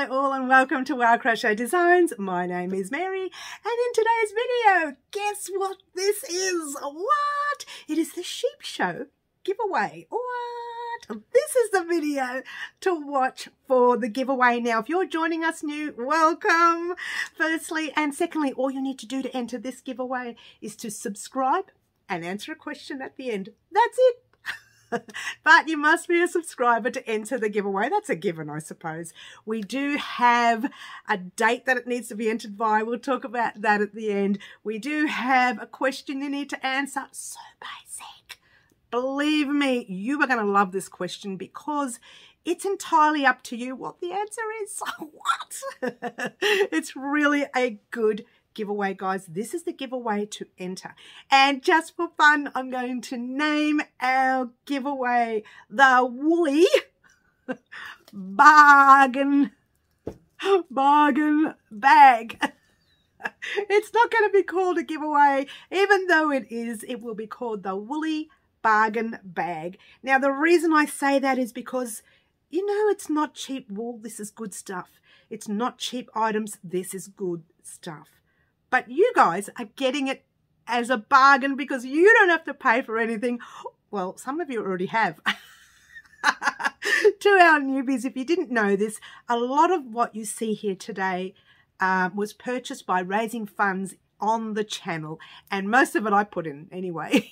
Hi all and welcome to Wow Crochet Designs. My name is Mary and in today's video, guess what this is? What? It is the Sheep Show giveaway. What? This is the video to watch for the giveaway. Now, if you're joining us new, welcome, firstly. And secondly, all you need to do to enter this giveaway is to subscribe and answer a question at the end. That's it. But you must be a subscriber to enter the giveaway. That's a given, I suppose. We do have a date that it needs to be entered by. We'll talk about that at the end. We do have a question you need to answer. So basic. Believe me, you are going to love this question because it's entirely up to you what the answer is. What? It's really a good giveaway, guys. This is the giveaway to enter, and just for fun I'm going to name our giveaway the Woolly Baargin Bag. It's not going to be called a giveaway, even though it is. It will be called the Woolly Baargin Bag. Now the reason I say that is because, you know, it's not cheap wool, this is good stuff. It's not cheap items, this is good stuff. But you guys are getting it as a bargain because you don't have to pay for anything. Well, some of you already have. To our newbies, if you didn't know this, a lot of what you see here today was purchased by raising funds on the channel. And most of it I put in anyway.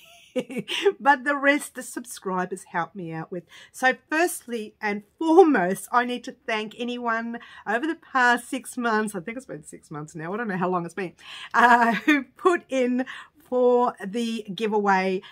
But the rest the subscribers help me out with. So firstly and foremost, I need to thank anyone over the past 6 months, I think it's been 6 months now, I don't know how long it's been, who put in for the giveaway,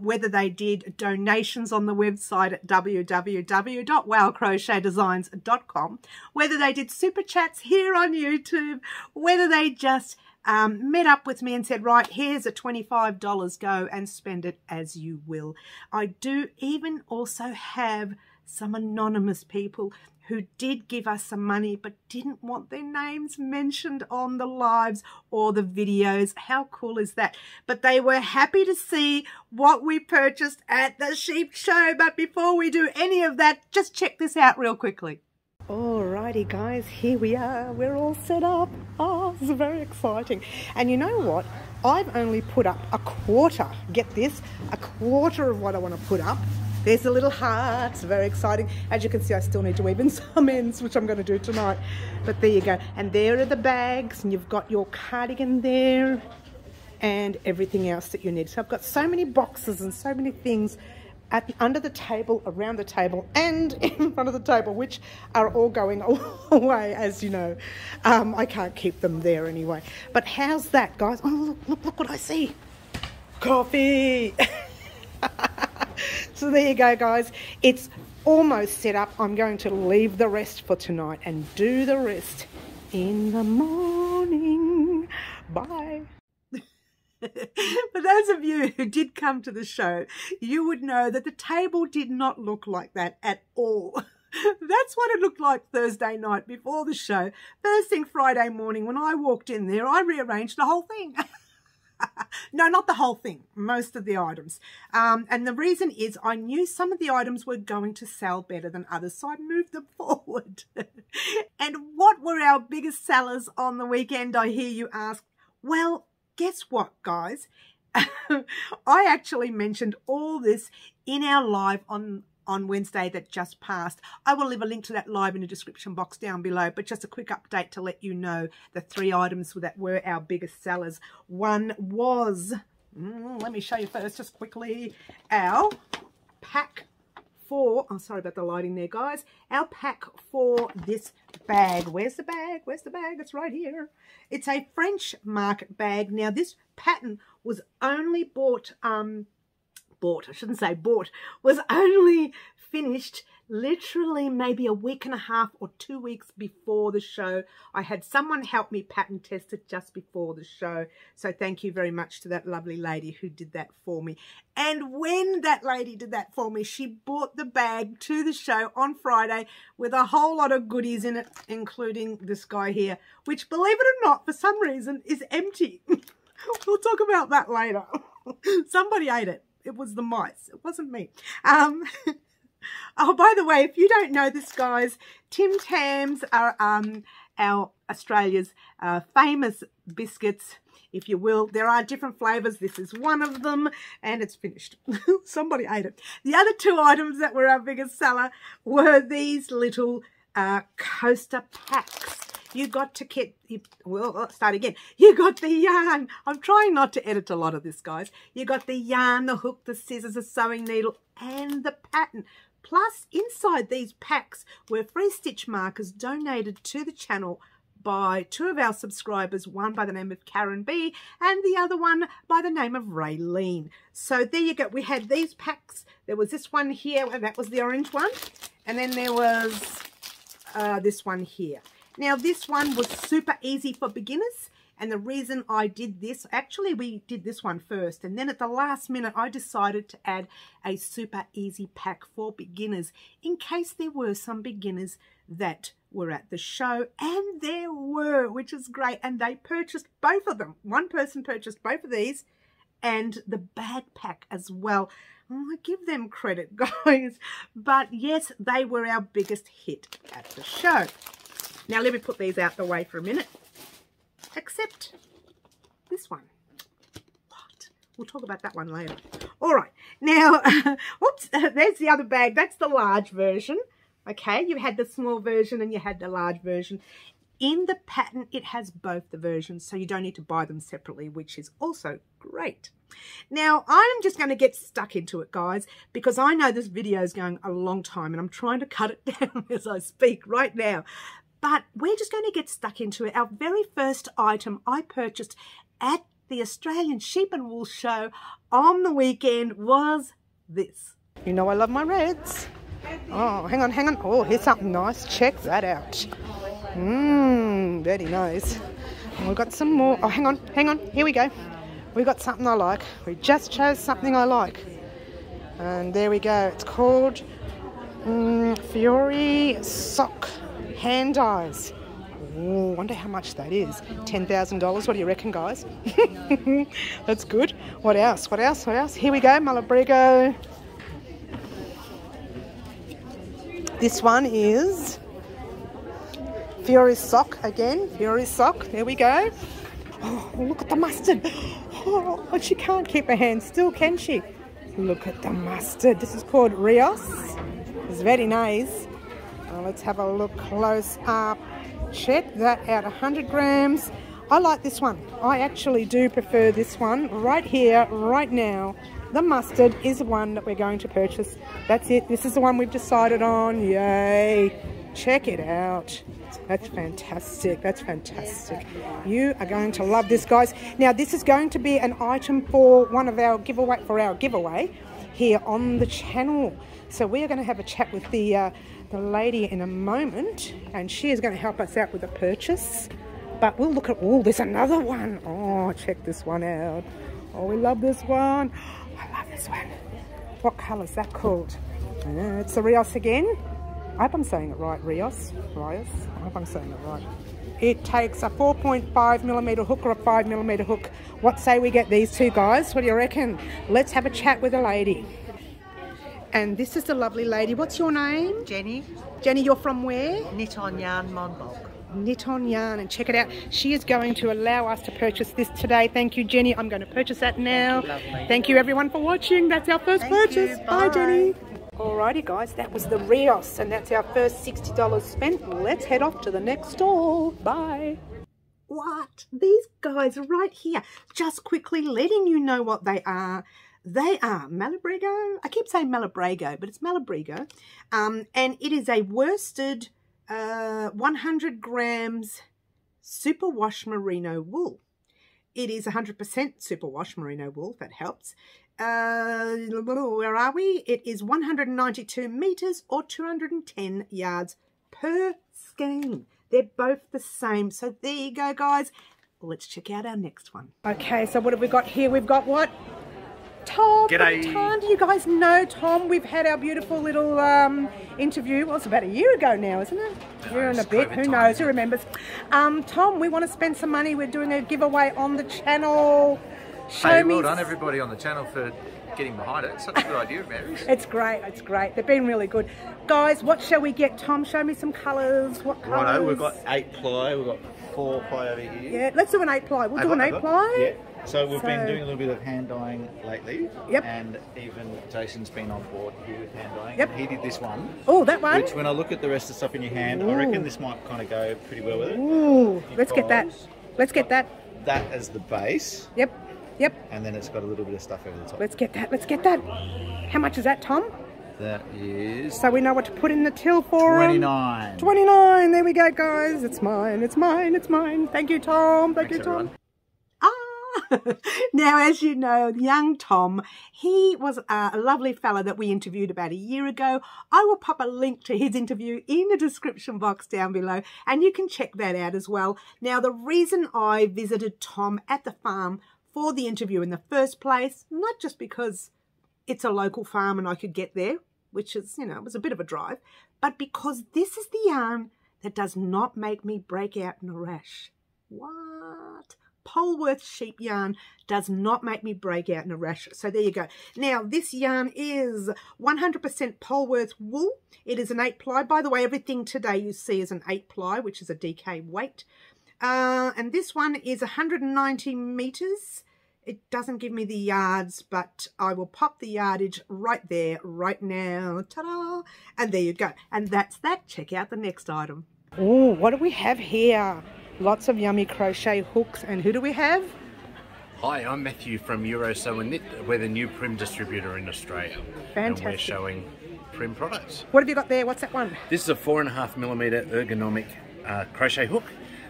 whether they did donations on the website at www.wowcrochetdesigns.com, whether they did super chats here on YouTube, whether they just met up with me and said, right, here's a $25, go and spend it as you will. I do even also have some anonymous people who did give us some money but didn't want their names mentioned on the lives or the videos. How cool is that? But they were happy to see what we purchased at the Sheep Show. But before we do any of that, just check this out real quickly. Alrighty guys, here we are, we're all set up. Oh, this is very exciting. And you know what, I've only put up a quarter, get this, a quarter of what I want to put up. There's the little hearts, very exciting. As you can see, I still need to weave in some ends, which I'm going to do tonight. But there you go, and there are the bags, and you've got your cardigan there and everything else that you need. So I've got so many boxes and so many things under the table, around the table, and in front of the table, which are all going away, as you know. I can't keep them there anyway. But how's that, guys? Oh, look what I see. Coffee. So there you go, guys. It's almost set up. I'm going to leave the rest for tonight and do the rest in the morning. Bye. For those of you who did come to the show, you would know that the table did not look like that at all. That's what it looked like Thursday night before the show. First thing Friday morning when I walked in there, I rearranged the whole thing. No, not the whole thing, most of the items. And the reason is I knew some of the items were going to sell better than others, so I moved them forward. And what were our biggest sellers on the weekend, I hear you ask? Well, guess what, guys? I actually mentioned all this in our live on Wednesday that just passed. I will leave a link to that live in the description box down below, but just a quick update to let you know the three items that were our biggest sellers. One was, let me show you first just quickly, our pack for, I'm sorry about the lighting there, guys, our pack for this bag. Where's the bag? Where's the bag? It's right here. It's a French market bag. Now this pattern was only was only finished literally maybe a week and a half or 2 weeks before the show. I had someone help me pattern test it just before the show, so thank you very much to that lovely lady who did that for me. And when that lady did that for me, she brought the bag to the show on Friday with a whole lot of goodies in it, including this guy here, which, believe it or not, for some reason is empty. We'll talk about that later. Somebody ate it. It was the mice. It wasn't me. Oh, by the way, if you don't know this, guys, Tim Tams are our Australia's famous biscuits, if you will. There are different flavours. This is one of them, and it's finished. Somebody ate it. The other two items that were our biggest seller were these little coaster packs. You got to get, you got the yarn. I'm trying not to edit a lot of this, guys. You got the yarn, the hook, the scissors, the sewing needle, and the pattern. Plus, inside these packs were free stitch markers donated to the channel by two of our subscribers, one by the name of Karen B and the other one by the name of Raylene. So there you go. We had these packs. There was this one here, and that was the orange one. And then there was this one here. Now, this one was super easy for beginners, and the reason I did this, actually we did this one first, and then at the last minute I decided to add a super easy pack for beginners in case there were some beginners that were at the show, and there were, which is great, and they purchased both of them. One person purchased both of these and the bag pack as well. Oh, I give them credit, guys. But yes, they were our biggest hit at the show. Now, let me put these out the way for a minute, except this one. What? We'll talk about that one later. All right. Now, whoops, there's the other bag. That's the large version. Okay, you had the small version and you had the large version. In the pattern, it has both the versions, so you don't need to buy them separately, which is also great. Now, I'm just going to get stuck into it, guys, because I know this video is going a long time and I'm trying to cut it down as I speak right now. But we're just going to get stuck into it. Our very first item I purchased at the Australian Sheep and Wool Show on the weekend was this. You know I love my reds. Oh, hang on, hang on. Oh, here's something nice. Check that out. Mmm, very nice. And we've got some more. Oh, hang on, hang on. Here we go. We've got something I like. We just chose something I like. And there we go. It's called Fiori Sock. Hand dyes. Ooh, wonder how much that is. $10,000. What do you reckon, guys? That's good. What else? What else? What else? Here we go. Malabrigo. This one is Fiori Sock again. Fiori Sock. There we go. Oh, look at the mustard. Oh, she can't keep her hand still, can she? Look at the mustard. This is called Rios. It's very nice. Let's have a look close up. Check that out. 100 grams. I like this one. I actually do prefer this one right here, right now. The mustard is the one that we're going to purchase. That's it. This is the one we've decided on. Yay. Check it out. That's fantastic. That's fantastic. You are going to love this, guys. Now, this is going to be an item for one of our giveaway, for our giveaway here on the channel. So we are going to have a chat with the lady in a moment, and she is going to help us out with a purchase. But we'll look at, oh, there's another one. Oh, check this one out. Oh, we love this one. I love this one. What colour is that called? It's the Rios again. I hope I'm saying it right, Rios. Rios. I hope I'm saying it right. It takes a 4.5mm hook or a 5mm hook. What say we get these two, guys? What do you reckon? Let's have a chat with the lady. And this is the lovely lady. What's your name? Jenny. Jenny, you're from where? Knit on Yarn Monbog. Knit on Yarn, and check it out. She is going to allow us to purchase this today. Thank you, Jenny. I'm going to purchase that now. Thank you, lovely. Thank you, everyone, for watching. That's our first purchase. Bye. Bye, Jenny. Alrighty, guys, that was the Rios, and that's our first $60 spent. Let's head off to the next stall. Bye. What? These guys right here, just quickly letting you know what they are. They are Malabrigo. I keep saying Malabrigo, but it's Malabrigo. And it is a worsted 100 grams superwash merino wool. It is 100% superwash merino wool, that helps. Where are we? It is 192 metres or 210 yards per skein. They're both the same. So there you go, guys. Let's check out our next one. Okay, so what have we got here? We've got what? Tom. G'day. Tom, do you guys know Tom? We've had our beautiful little interview. Well, it's about a year ago now, isn't it? Year and a bit. Who knows? Who remembers? Tom, we want to spend some money. We're doing a giveaway on the channel. Hey, well done everybody on the channel for getting behind it. Such a good idea, Mary. It's great, it's great. They've been really good. Guys, what shall we get, Tom? Show me some colours. What colours? Righto, we've got 8-ply, we've got 4-ply over here. Yeah, let's do an 8-ply. We'll do an 8-ply. Yeah. So we've been doing a little bit of hand dyeing lately. Yep. And even Jason's been on board here with hand dyeing. Yep. He did this one. Oh, that one? Which, when I look at the rest of the stuff in your hand, I reckon this might kind of go pretty well with it. Ooh, let's get that. Let's get that. That as the base. Yep. Yep. And then it's got a little bit of stuff over the top. Let's get that. Let's get that. How much is that, Tom? That is... So we know what to put in the till for 29. 29. There we go, guys. It's mine. It's mine. It's mine. Thank you, Tom. Thank you, Tom. Everyone. Now, as you know, young Tom, he was a lovely fella that we interviewed about a year ago. I will pop a link to his interview in the description box down below, and you can check that out as well. Now, the reason I visited Tom at the farm for the interview in the first place, not just because it's a local farm and I could get there, which is, you know, it was a bit of a drive, but because this is the yarn that does not make me break out in a rash. What? Polworth sheep yarn does not make me break out in a rash. So there you go. Now, this yarn is 100% Polworth wool. It is an 8-ply. By the way, everything today you see is an 8-ply, which is a DK weight. And this one is 190 metres. It doesn't give me the yards, but I will pop the yardage right there, right now. Ta-da! And there you go. And that's that. Check out the next item. Oh, what do we have here? Lots of yummy crochet hooks. And who do we have? Hi, I'm Matthew from Euro Sew and Knit. We're the new Prim distributor in Australia. Fantastic. And we're showing Prim products. What have you got there? What's that one? This is a 4.5mm ergonomic crochet hook.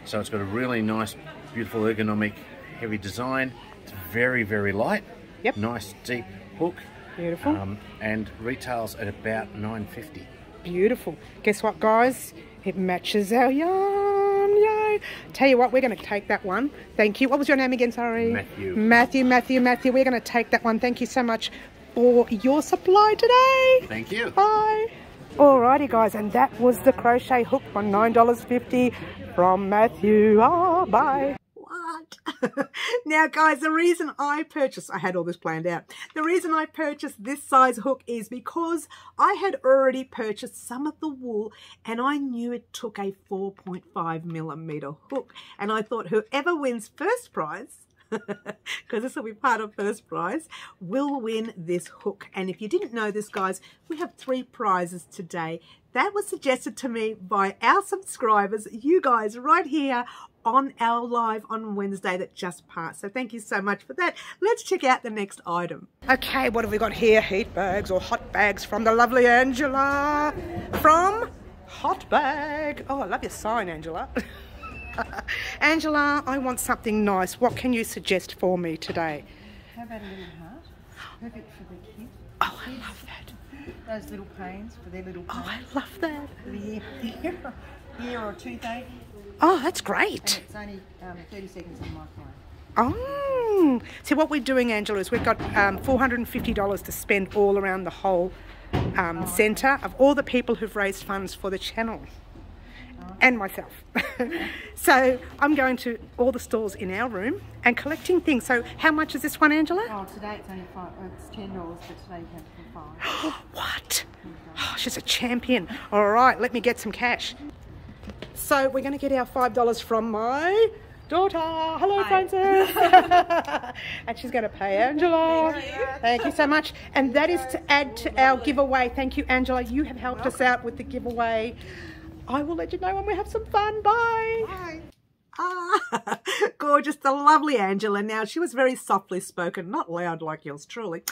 So it's got a really nice, beautiful ergonomic heavy design. It's very, very light. Yep. Nice deep hook. Beautiful. And retails at about $9.50. Beautiful. Guess what, guys? It matches our yarn. Tell you what, we're going to take that one. Thank you. What was your name again? Sorry. Matthew. Matthew, Matthew, Matthew. We're going to take that one. Thank you so much for your supply today. Thank you. Bye. Alrighty, guys. And that was the crochet hook for $9.50 from Matthew. Oh, bye. What? Now, guys, the reason I purchased, I had all this planned out. The reason I purchased this size hook is because I had already purchased some of the wool and I knew it took a 4.5mm hook. And I thought whoever wins first prize, because this will be part of first prize, will win this hook. And if you didn't know this, guys, we have 3 prizes today. That was suggested to me by our subscribers, you guys right here on our live on Wednesday that just passed. So thank you so much for that. Let's check out the next item. Okay, what have we got here? Heat bags or hot bags from the lovely Angela from Hot Bag. Oh, I love your sign, Angela. Angela, I want something nice. What can you suggest for me today? How about a little heart? Perfect for the kids. Oh, I love that. Those little panes for their little panes. Oh, I love that. Year or 2 days. Oh, that's great. And it's only 30 seconds on my phone. Oh, see what we're doing, Angela, is we've got $450 to spend all around the whole centre of all the people who've raised funds for the channel and myself. So I'm going to all the stores in our room and collecting things. So how much is this one, Angela? Oh, today it's only $10, but today you have to be 5. What? Oh, she's a champion. All right, let me get some cash. So we're going to get our $5 from my daughter. Hello, Princess. And she's going to pay Angela. Thank you so much. And that is to add to our giveaway. Thank you, Angela. You have helped us out with the giveaway. I will let you know when we have some fun. Bye. Bye. Ah, gorgeous, the lovely Angela. Now, she was very softly spoken, not loud like yours truly.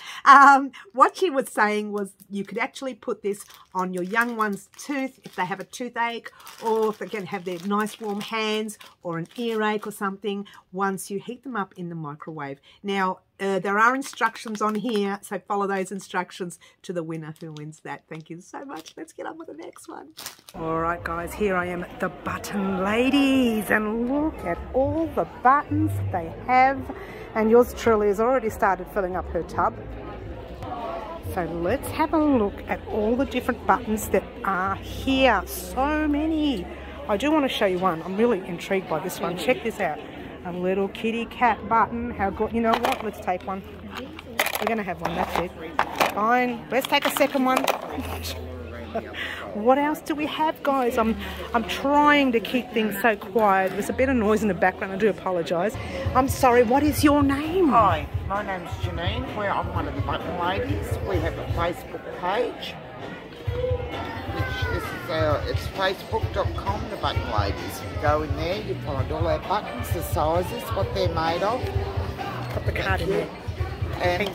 What she was saying was you could actually put this on your young one's tooth if they have a toothache or if they can have their nice warm hands or an earache or something once you heat them up in the microwave. Now, there are instructions on here, so follow those instructions to the winner who wins that. Thank you so much. Let's get on with the next one. All right, guys, here I am at the Button Ladies, and look at all the buttons they have. And yours truly has already started filling up her tub. So let's have a look at all the different buttons that are here. So many. I do want to show you one. I'm really intrigued by this one. Check this out. A little kitty cat button. How good. You know what? Let's take one. We're going to have one. That's it. Fine. Let's take a second one. What else do we have, guys? I'm trying to keep things so quiet. There's a bit of noise in the background. I do apologise. I'm sorry. What is your name? Hi. My name's Janine. I'm one of the Button Ladies. We have a Facebook page. It's facebook.com, The Button Ladies. You go in there, you find all our buttons, the sizes, what they're made of. Put the card in there. And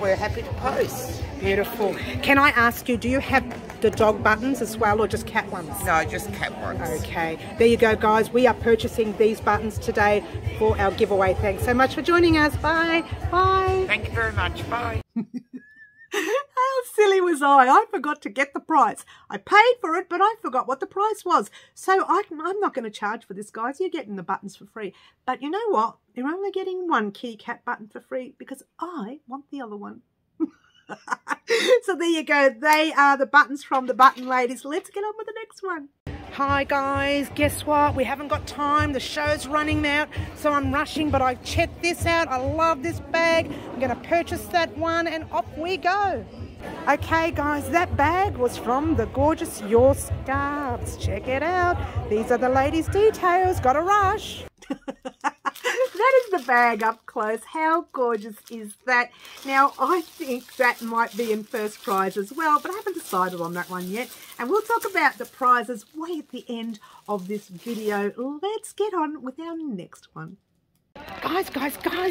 we're happy to post. Beautiful. Can I ask you, do you have the dog buttons as well, or just cat ones? No, just cat ones. Okay. There you go, guys. We are purchasing these buttons today for our giveaway. Thanks so much for joining us. Bye. Bye. Thank you very much. Bye. How silly was I? I forgot to get the price. I paid for it, but I forgot what the price was. So I'm not going to charge for this, guys. You're getting the buttons for free. But you know what? You're only getting one kitty cat button for free because I want the other one. So there you go. They are the buttons from the Button Ladies. Let's get on with the next one. Hi guys, guess what? We haven't got time. The show's running out, so I'm rushing, but I checked this out. I love this bag. I'm going to purchase that one and off we go. Okay guys, that bag was from the gorgeous Your Scarves. Check it out. These are the ladies' details. Got to rush. That is the bag up close. How gorgeous is that? Now, I think that might be in first prize as well, but I haven't decided on that one yet. And we'll talk about the prizes way at the end of this video. Let's get on with our next one. Guys,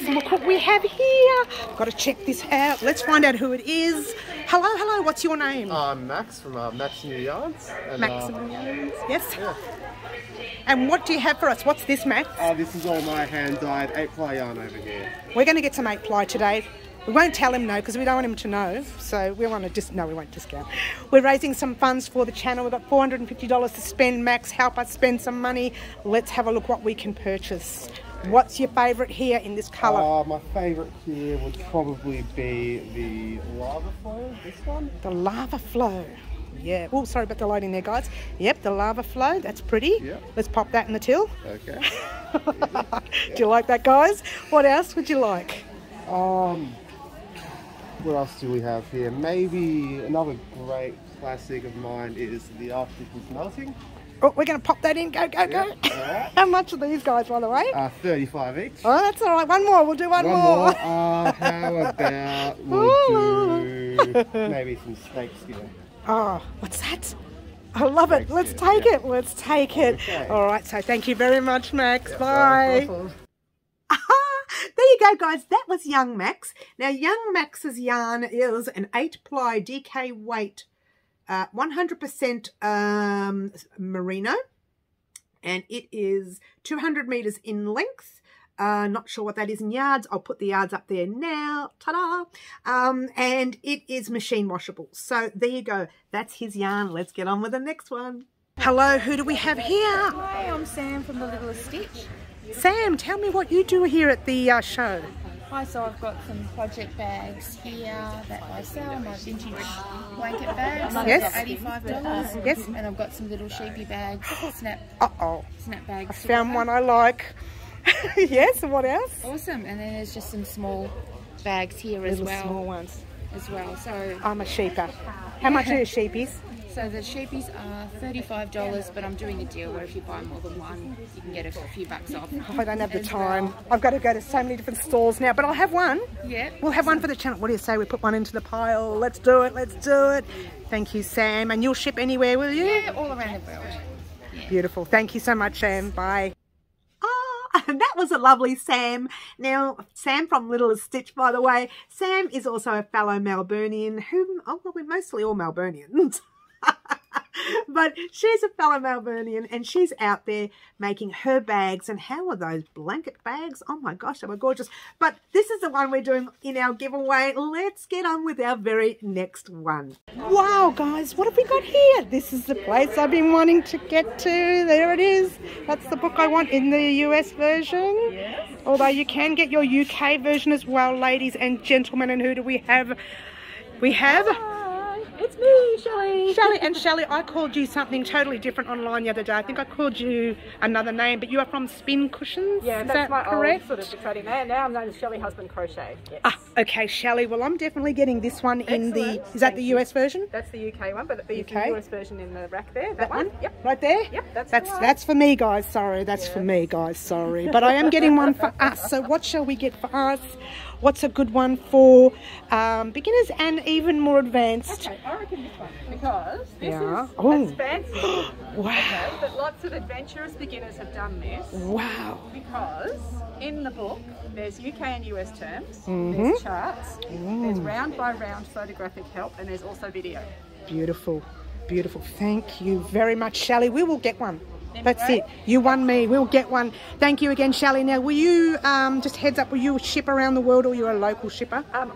look what we have here. Got to check this out. Let's find out who it is. Hello, what's your name? I'm Max from Max New Yards. Max New Yards, yes. Yeah. And what do you have for us? What's this, Max? Oh, this is all my hand-dyed 8-ply yarn over here. We're going to get some 8-ply today. We won't tell him no because we don't want him to know. So we want to we won't discount. We're raising some funds for the channel. We've got $450 to spend. Max, help us spend some money. Let's have a look what we can purchase. What's your favourite here in this colour? My favourite here would probably be the lava flow, this one. The lava flow, yeah. Oh, sorry about the lighting there, guys. Yep, the lava flow, that's pretty. Yep. Let's pop that in the till. Okay. Yep. Do you like that, guys? What else would you like? What else do we have here? Maybe another great classic of mine is the Arctic is Melting. Oh, we're going to pop that in. Go. Right. How much are these guys, by the way? 35 each. Oh, that's all right. One more. We'll do one more. How about we'll do maybe some snake skin? Oh, what's that? I love it. Let's take it. Okay. All right. So thank you very much, Max. Yeah, bye. Awesome. There you go, guys. That was Young Max. Now, Young Max's yarn is an 8-ply DK weight. 100% merino, and it is 200 meters in length. Not sure what that is in yards. I'll put the yards up there now. Ta-da! And it is machine washable. So there you go. That's his yarn. Let's get on with the next one. Hello, who do we have here? Hi, I'm Sam from The Littlest Stitch. Sam, tell me what you do here at the show. Hi, so I've got some project bags here that I sell, my vintage blanket bags, yes. $85, yes. And I've got some little sheepy bags, snap bags. I found one I like. Yes, and what else? Awesome, and then there's just some small bags here as well. Little small ones. As well, so... I'm a sheeper. How much are your sheepies? So the sheepies are $35, but I'm doing a deal where if you buy more than one, you can get a few bucks off. I don't have the time. I've got to go to so many different stores now, but I'll have one. Yeah. We'll have one for the channel. What do you say? We put one into the pile. Let's do it. Thank you, Sam. And you'll ship anywhere, will you? Yeah, all around the world. Yeah. Beautiful. Thank you so much, Sam. Bye. And that was a lovely Sam. Now, Sam from Littlest Stitch, by the way. Sam is also a fellow Melburnian, whom, oh, well, we're mostly all Melburnians. But she's a fellow Melburnian and she's out there making her bags. And how are those blanket bags? Oh my gosh, they were gorgeous. But this is the one we're doing in our giveaway. Let's get on with our very next one. Wow, guys, what have we got here? This is the place I've been wanting to get to. There it is. That's the book I want in the US version. Yes. Although you can get your UK version as well, ladies and gentlemen. And who do we have? We have... It's me, Shelley. Shelley, and Shelley, I called you something totally different online the other day. I think I called you another name, but you are from Spin Cushions. Yeah, is that's that my correct? Old sort of exciting name. Now I'm known as Shelley Husband Crochet. Yes. Ah, okay, Shelley. Well, I'm definitely getting this one in the. Is that the US version? That's the UK one, but the US version in the rack there. That one? Yep. Right there. Yep. That's for me, guys. Sorry, that's for me, guys. Sorry, but I am getting one for us. So what shall we get for us? What's a good one for beginners and even more advanced? Okay, I reckon this one, because this is it's fancy. Wow. Okay, but lots of adventurous beginners have done this. Wow. Because in the book, there's UK and US terms, there's charts, there's round by round photographic help, and there's also video. Beautiful, beautiful. Thank you very much, Shelley. We will get one. That's it. You won me. We'll get one. Thank you again, Shelley. Now, will you, just heads up, will you ship around the world or you're a local shipper? In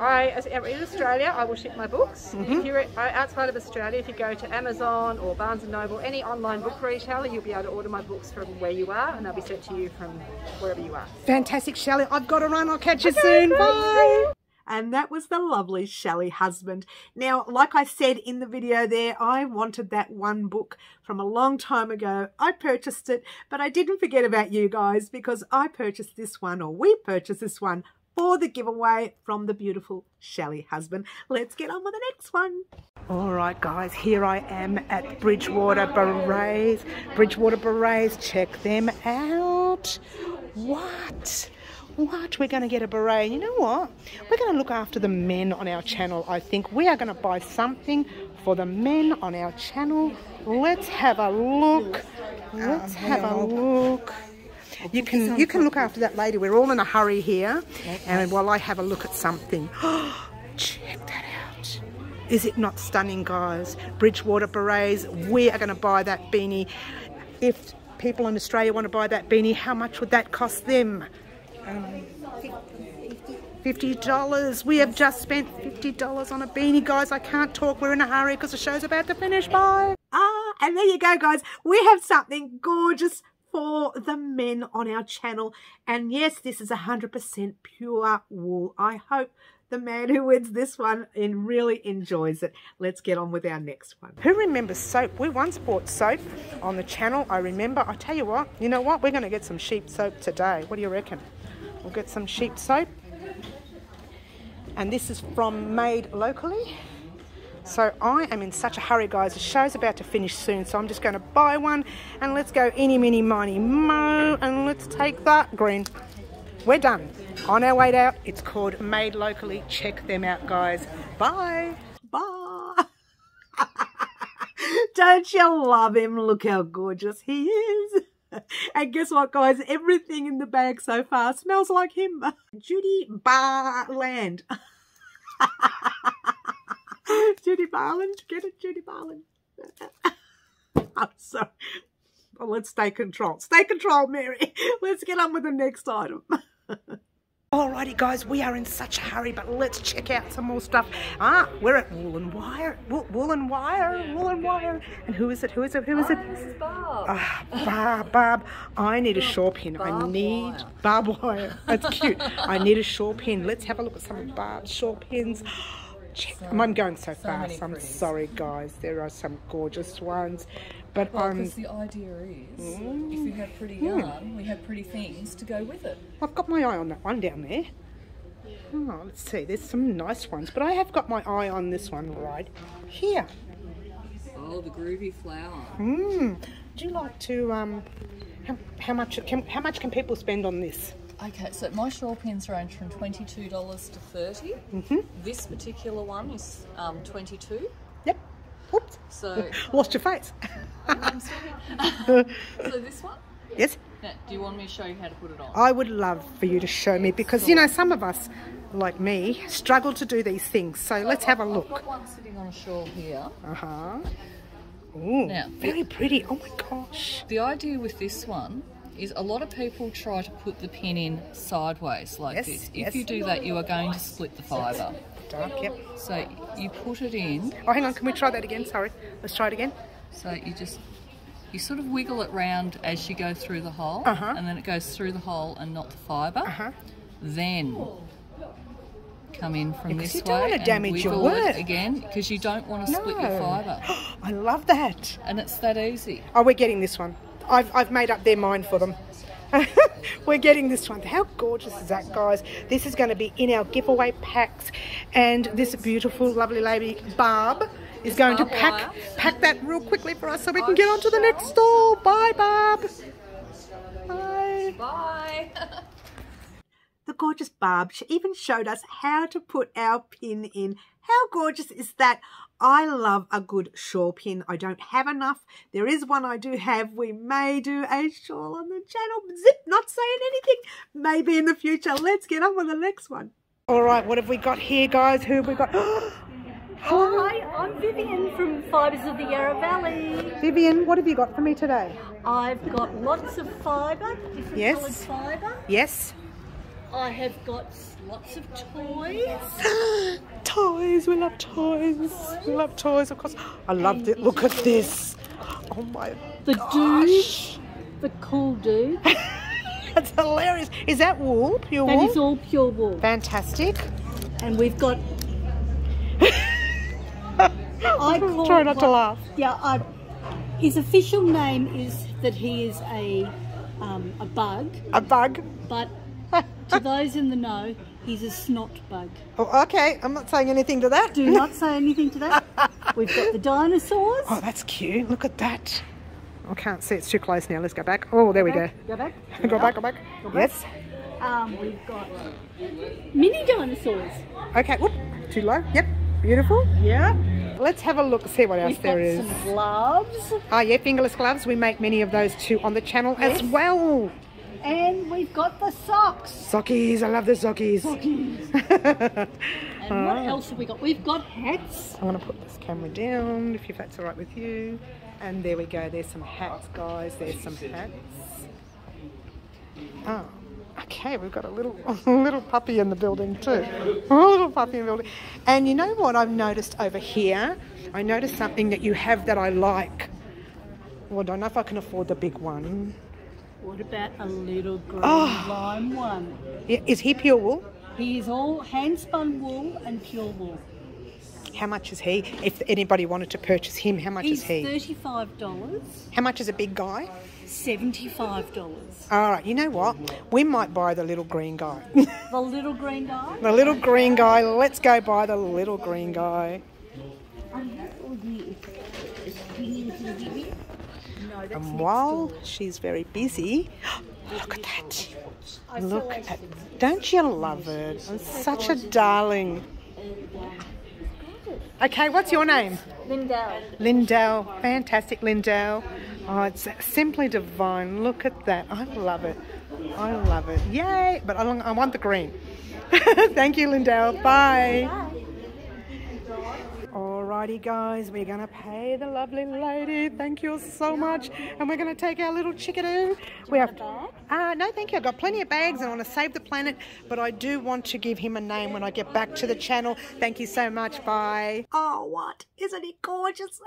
Australia, I will ship my books. If you're outside of Australia, if you go to Amazon or Barnes & Noble, any online book retailer, you'll be able to order my books from where you are and they'll be sent to you from wherever you are. Fantastic, Shelley. I've got to run. I'll catch you soon. Bye. And that was the lovely Shelley Husband. Now, like I said in the video there, I wanted that one book from a long time ago. I purchased it, but I didn't forget about you guys because I purchased this one, or we purchased this one, for the giveaway from the beautiful Shelley Husband. Let's get on with the next one. All right, guys, here I am at Bridgewater Berets. Bridgewater Berets, check them out. What? We're going to get a beret. You know what? We're going to look after the men on our channel, I think. We are going to buy something for the men on our channel. Let's have a look. Let's have a look. You can look after that lady. We're all in a hurry here. And while I have a look at something. Check that out. Is it not stunning, guys? Bridgewater Berets. We are going to buy that beanie. If people in Australia want to buy that beanie, how much would that cost them? $50. We have just spent $50 on a beanie, guys. I can't talk. We're in a hurry because the show's about to finish. Bye. Ah, and there you go, guys. We have something gorgeous for the men on our channel. And yes, this is 100% pure wool. I hope the man who wins this one and really enjoys it. Let's get on with our next one. Who remembers soap? We once bought soap on the channel. I remember. I tell you what. You know what? We're going to get some sheep soap today. What do you reckon? We'll get some sheep soap, and this is from Made Locally. So I am in such a hurry, guys. The show's about to finish soon, so I'm just going to buy one, and let's go eeny, meeny, miny, mo, and let's take that green. We're done. On our way out, it's called Made Locally. Check them out, guys. Bye. Bye. Don't you love him? Look how gorgeous he is. And guess what, guys? Everything in the bag so far smells like him. Judy Barland. Judy Barland. Get it, Judy Barland. I'm sorry. Well, let's stay controlled. Stay controlled, Mary. Let's get on with the next item. Alrighty, guys, we are in such a hurry, but let's check out some more stuff. Ah, we're at Wool and Wire. Wool and Wire. And who is it? This is Barb. Barb. I need a shawl pin. I need barbed wire. That's cute. I need a shawl pin. Let's have a look at some of Barb's shawl pins. Check. I'm going so fast. I'm sorry, guys. There are some gorgeous ones. But because the idea is, if you have pretty yarn, we have pretty things to go with it. I've got my eye on that one down there. Oh, let's see, there's some nice ones, but I have got my eye on this one right here. Oh, the groovy flower. Do you like to? How much can people spend on this? Okay, so my shawl pins range from $22 to $30. This particular one is $22. Yep. Oops. So lost your face. So this one? Yes. Now, do you want me to show you how to put it on? I would love for you to show me because, you know, some of us, like me, struggle to do these things. So let's have a look. I've got one sitting on a shawl here. Uh-huh. Ooh, now, very pretty. Oh, my gosh. The idea with this one is a lot of people try to put the pin in sideways like this. If you do that, you are going to split the fibre. Dark, yep. So you put it in. Oh, hang on. Can we try that again? Sorry. Let's try it again. So you sort of wiggle it round as you go through the hole, and then it goes through the hole and not the fibre. Then come in from this way. You don't want to damage your work again, because you don't want to split your fibre. I love that. And it's that easy. Oh, we're getting this one. I've made up their mind for them. We're getting this one. How gorgeous is that, guys? This is going to be in our giveaway packs, and this beautiful, lovely lady, Barb, is going to pack that real quickly for us so we can get on to the next stall. Bye, Barb. Bye. Bye. The gorgeous Barb, she even showed us how to put our pin in. How gorgeous is that? I love a good shawl pin. I don't have enough. There is one I do have. We may do a shawl on the channel. Zip, not saying anything. Maybe in the future. Let's get on with the next one. All right, what have we got here, guys? Who have we got? Hi, I'm Vivian from Fibers of the Yarra Valley. Vivian, what have you got for me today? I've got lots of fibre, different coloured fibre. Yes. I have got lots of toys. Toys, we love toys. We love toys, of course. I loved it. Look at this. Oh my gosh. The cool dude. That's hilarious. Is that wool? Pure wool? That is all pure wool. Fantastic. And we've got... I'm trying not to laugh. Yeah, his official name is that he is a bug. A bug? But... to those in the know, he's a snot bug. Oh, okay. I'm not saying anything to that. Do not say anything to that. We've got the dinosaurs. Oh, that's cute. Look at that. I can't see. It's too close now. Let's go back. Oh, there we go. Go back. Go back. Yes. We've got mini dinosaurs. Okay. Whoop. Too low. Yep. Beautiful. Yeah. Let's have a look, see what else there is. We've got some gloves. Oh, yeah. Fingerless gloves. We make many of those too on the channel as well. And we've got the socks. Sockies, I love the sockies. Sockies. And what else have we got? We've got hats. I'm going to put this camera down, if that's all right with you. And there we go. There's some hats, guys. There's some hats. Oh, okay. We've got a little puppy in the building too. A little puppy in the building. And you know what I've noticed over here? I noticed something that you have that I like. Well, I don't know if I can afford the big one. What about a little green lime one? Yeah, is he pure wool? He is all hand-spun wool and pure wool. How much is he? If anybody wanted to purchase him, how much is he? He's $35. How much is a big guy? $75. All right, you know what? We might buy the little green guy. The little green guy? The little green guy. Let's go buy the little green guy. And while she's very busy, look at that. Look at, don't you love it? I'm such a darling. Okay, what's your name? Lindell. Lindell, fantastic Lindell. Oh, it's simply divine. Look at that. I love it. I love it. Yay! But I want the green. Thank you, Lindell. Bye. Alrighty guys, we're going to pay the lovely lady. Thank you so much. And we're going to take our little chickadoo. We have no, thank you. I've got plenty of bags and I want to save the planet, but I do want to give him a name when I get back to the channel. Thank you so much. Bye. Oh, what? Isn't he gorgeous?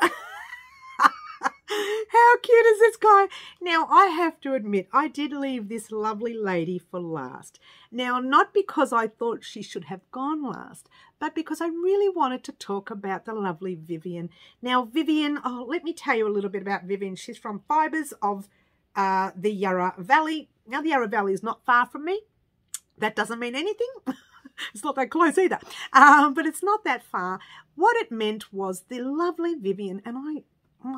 How cute is this guy? Now, I have to admit, I did leave this lovely lady for last. Now, not because I thought she should have gone last, but because I really wanted to talk about the lovely Vivian. Now, Vivian, oh, let me tell you a little bit about Vivian. She's from Fibers of the Yarra Valley. Now, the Yarra Valley is not far from me. That doesn't mean anything. It's not that close either, but it's not that far. What it meant was the lovely Vivian, and I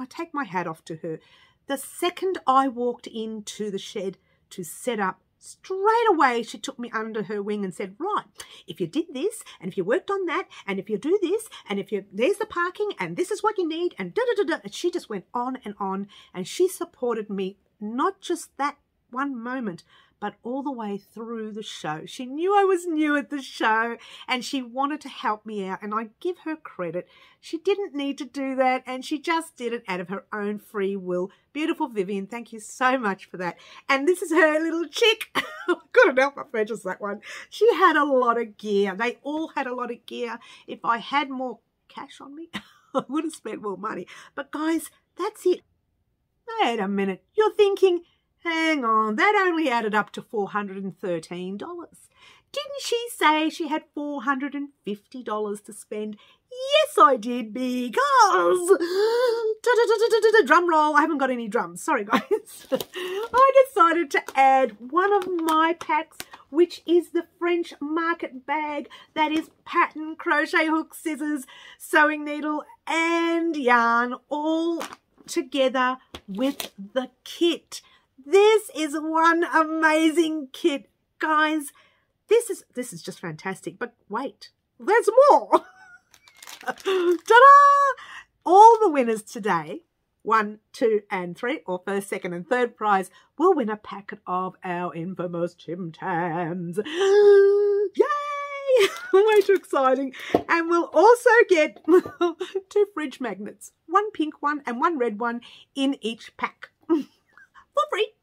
take my hat off to her. The second I walked into the shed to set up, straight away she took me under her wing and said, right, if you did this, and if you worked on that, and if you do this, and if you, there's the parking, and this is what you need, and da-da-da-da. And she just went on, and she supported me, not just that one moment, but all the way through the show. She knew I was new at the show and she wanted to help me out, and I give her credit. She didn't need to do that and she just did it out of her own free will. Beautiful Vivian, thank you so much for that. And this is her little chick. Couldn't help but purchase that one. She had a lot of gear. They all had a lot of gear. If I had more cash on me, I would have spent more money. But guys, that's it. Wait a minute, you're thinking, hang on, that only added up to $413. Didn't she say she had $450 to spend? Yes, I did, because drum roll, I haven't got any drums, sorry guys. I decided to add one of my packs, which is the French market bag. That is pattern, crochet hook, scissors, sewing needle and yarn all together with the kit. This is one amazing kit, guys. This is just fantastic, but wait, there's more. Ta-da! All the winners today, 1, 2 and 3, or first, second and third prize, will win a packet of our infamous Tim Tams. Yay! Way too exciting. And we'll also get 2 fridge magnets, 1 pink one and 1 red one in each pack. For free.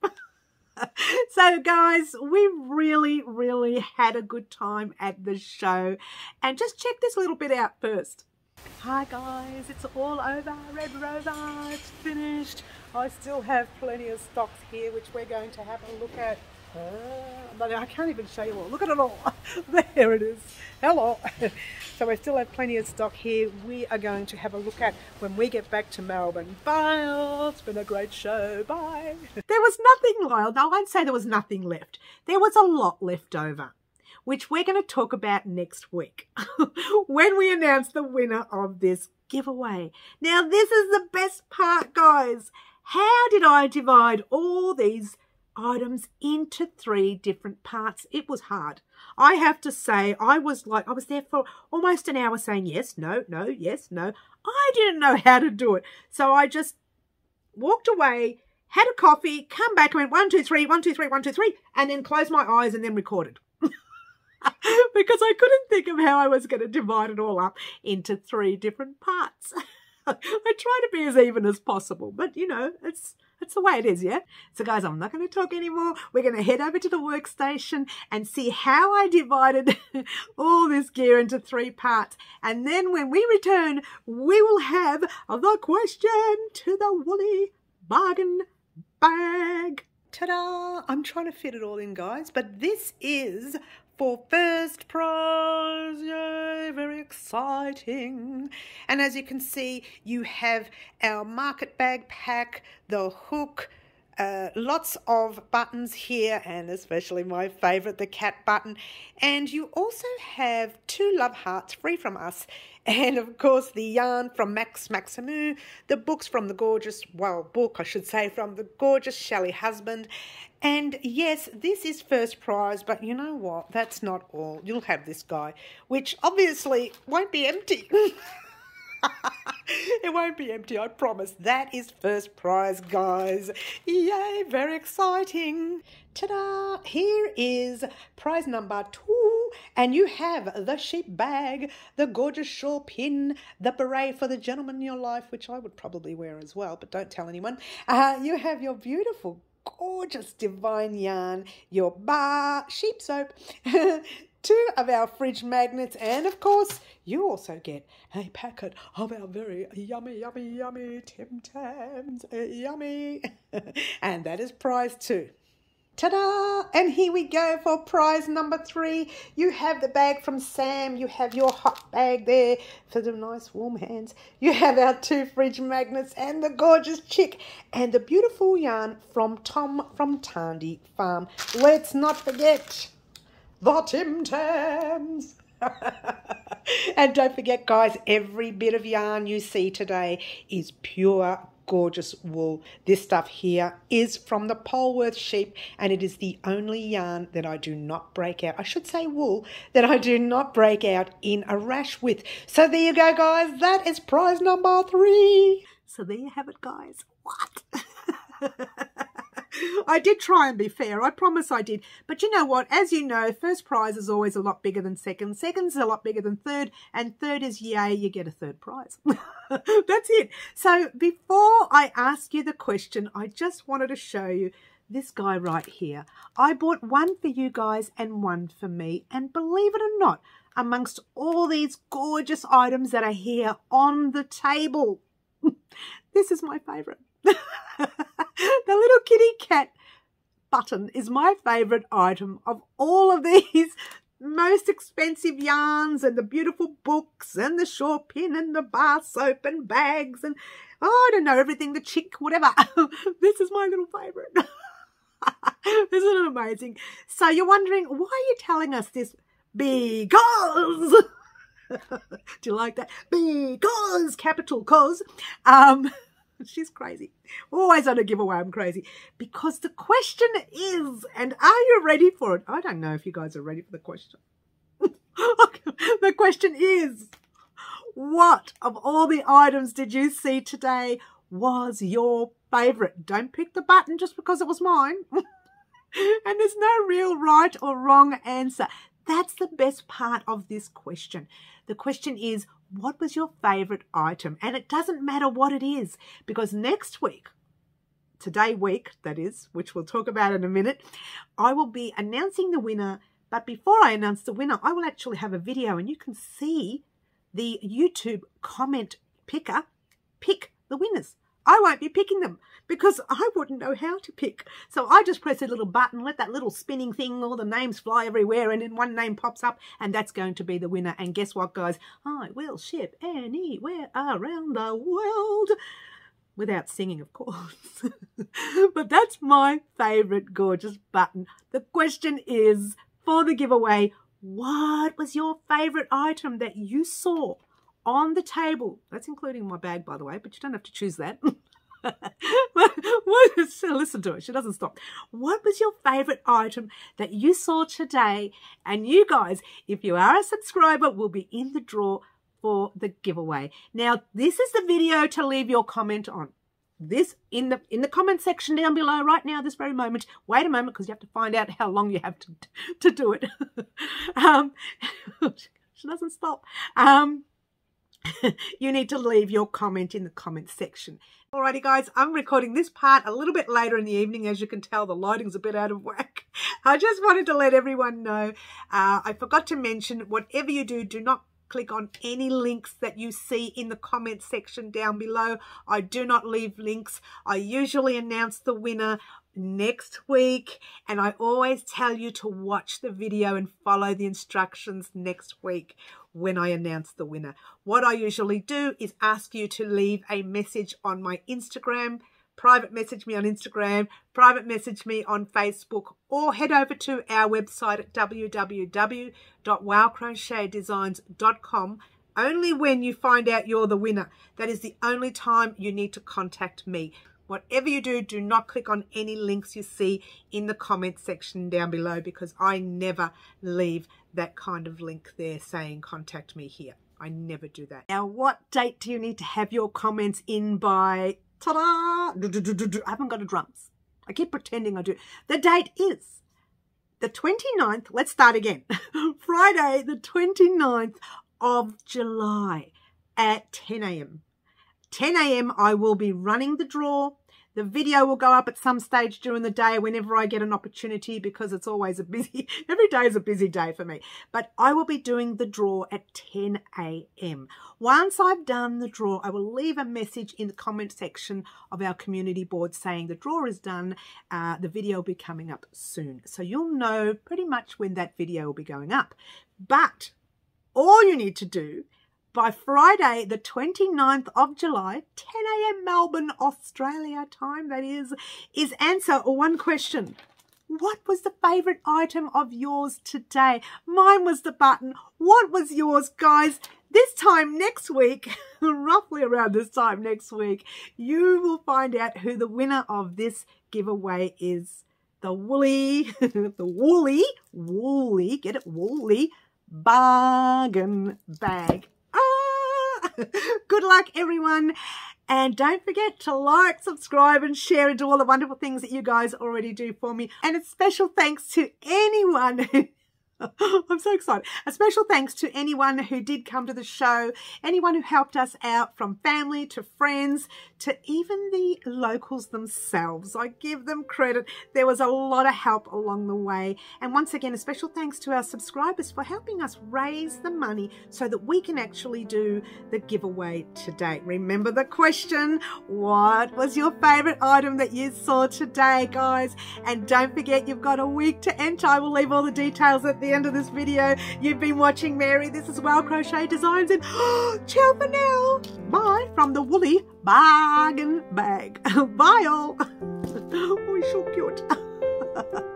So guys, we really had a good time at the show, and just check this little bit out first. Hi guys, it's all over, Red Rover, it's finished. I still have plenty of stocks here which we're going to have a look at. But I can't even show you all, look at it all. There it is, hello. So I still have plenty of stock here we are going to have a look at when we get back to Melbourne. Bye, it's been a great show, bye. There was nothing, Lyle, no, I won't say there was nothing left. There was a lot left over, which we're going to talk about next week when we announce the winner of this giveaway. Now this is the best part, guys. How did I divide all these items into 3 different parts? It was hard. I have to say, I was there for almost an hour saying yes, no, no, yes, no. I didn't know how to do it. So I just walked away, had a coffee, come back and went 1, 2, 3, 1, 2, 3, 1, 2, 3, and then closed my eyes and then recorded. Because I couldn't think of how I was going to divide it all up into 3 different parts. I try to be as even as possible, but you know, it's the way it is, yeah? So guys, I'm not going to talk anymore. We're going to head over to the workstation and see how I divided all this gear into 3 parts. And then when we return, we will have the question to the Woolly Baargin Bag. Ta-da! I'm trying to fit it all in, guys, but this is for first prize, yay, very exciting. And as you can see, you have our market bag pack, the hook, lots of buttons here, and especially my favourite, the cat button. And you also have 2 love hearts free from us. And of course, the yarn from Maximoo, the books from the gorgeous, well, book I should say, from the gorgeous Shelley Husband. And yes, this is first prize, but you know what? That's not all. You'll have this guy, which obviously won't be empty. It won't be empty, I promise. That is first prize, guys. Yay, very exciting. Ta-da! Here is prize number 2, and you have the sheep bag, the gorgeous shawl pin, the beret for the gentleman in your life, which I would probably wear as well, but don't tell anyone. You have your beautiful, gorgeous divine yarn, your bar, sheep soap, 2 of our fridge magnets, and of course you also get a packet of our very yummy Tim Tams, yummy. And that is prize 2. Ta-da! And here we go for prize number 3. You have the bag from Sam. You have your hot bag there for the nice warm hands. You have our 2 fridge magnets and the gorgeous chick and the beautiful yarn from Tom from Tarndi Farm. Let's not forget the Tim Tams. And don't forget, guys, every bit of yarn you see today is pure gorgeous wool. This stuff here is from the Polworth sheep, and it is the only yarn that I do not break out. I should say wool that I do not break out in a rash with. So there you go, guys. That is prize number 3. So there you have it, guys. What? I did try and be fair, I promise I did. But you know what, as you know, first prize is always a lot bigger than second. Second's a lot bigger than third. And third is, yay, you get a third prize. That's it. So before I ask you the question, I just wanted to show you this guy right here. I bought one for you guys and one for me. And believe it or not, amongst all these gorgeous items that are here on the table, this is my favourite. The little kitty cat button is my favourite item of all of these. most expensive yarns and the beautiful books and the shawl pin and the bar soap and bags and, oh, I don't know, everything, the chick, whatever. This is my little favourite. Isn't it amazing? So you're wondering, why are you telling us this? Because, do you like that? Because, capital cause. She's crazy. Always on a giveaway, I'm crazy. Because the question is, and are you ready for it? I don't know if you guys are ready for the question. The question is, what of all the items did you see today was your favourite? Don't pick the button just because it was mine. And there's no real right or wrong answer. That's the best part of this question. The question is, what was your favourite item? And it doesn't matter what it is, because next week, today week, that is, which we'll talk about in a minute, I will be announcing the winner. But before I announce the winner, I will actually have a video and you can see the YouTube comment picker pick the winners. I won't be picking them because I wouldn't know how to pick. So I just press a little button, let that little spinning thing, all the names fly everywhere, and then one name pops up, and that's going to be the winner. And guess what, guys? I will ship anywhere around the world. Without singing, of course. But that's my favourite gorgeous button. The question is, for the giveaway, what was your favourite item that you saw on the table? That's including my bag, by the way, but you don't have to choose that. Listen to it. She doesn't stop. What was your favourite item that you saw today? And you guys, if you are a subscriber, will be in the draw for the giveaway. Now, this is the video to leave your comment on. This in the comment section down below right now, this very moment. Wait a moment, because you have to find out how long you have to do it. She doesn't stop. You need to leave your comment in the comment section. Alrighty guys, I'm recording this part a little bit later in the evening. As you can tell, the lighting's a bit out of whack. I just wanted to let everyone know, I forgot to mention, whatever you do, do not click on any links that you see in the comment section down below. I do not leave links. I usually announce the winner next week, and I always tell you to watch the video and follow the instructions next week when I announce the winner. What I usually do is ask you to leave a message on my Instagram, private message me on Instagram, private message me on Facebook, or head over to our website at www.wowcrochetdesigns.com. Only when you find out you're the winner. That is the only time you need to contact me. Whatever you do, do not click on any links you see in the comment section down below, because I never leave that kind of link there saying contact me here. I never do that. Now, what date do you need to have your comments in by? Ta-da! I haven't got the drums. I keep pretending I do. The date is the 29th. Let's start again. Friday, the 29th of July at 10 a.m. 10 a.m. I will be running the draw. The video will go up at some stage during the day whenever I get an opportunity, because it's always a busy, every day is a busy day for me. But I will be doing the draw at 10 a.m. Once I've done the draw, I will leave a message in the comment section of our community board saying the draw is done. The video will be coming up soon. So you'll know pretty much when that video will be going up. But all you need to do by Friday, the 29th of July, 10 a.m. Melbourne, Australia time, that is answer one question. What was the favourite item of yours today? Mine was the button. What was yours, guys? This time next week, roughly around this time next week, you will find out who the winner of this giveaway is. The woolly, get it, Woolly Baargin Bag. Good luck, everyone, and don't forget to like, subscribe and share and do all the wonderful things that you guys already do for me. And a special thanks to anyone who I'm so excited. A special thanks to anyone who did come to the show, anyone who helped us out, from family to friends to even the locals themselves. I give them credit. There was a lot of help along the way. And once again, a special thanks to our subscribers for helping us raise the money so that we can actually do the giveaway today. Remember the question, what was your favourite item that you saw today, guys? And don't forget, you've got a week to enter. I will leave all the details at the the end of this video. You've been watching Mary. This is Wow Crochet Designs, and ciao for now. Bye from the Woolly Baargin Bag. Bye all. Oh, he's so cute.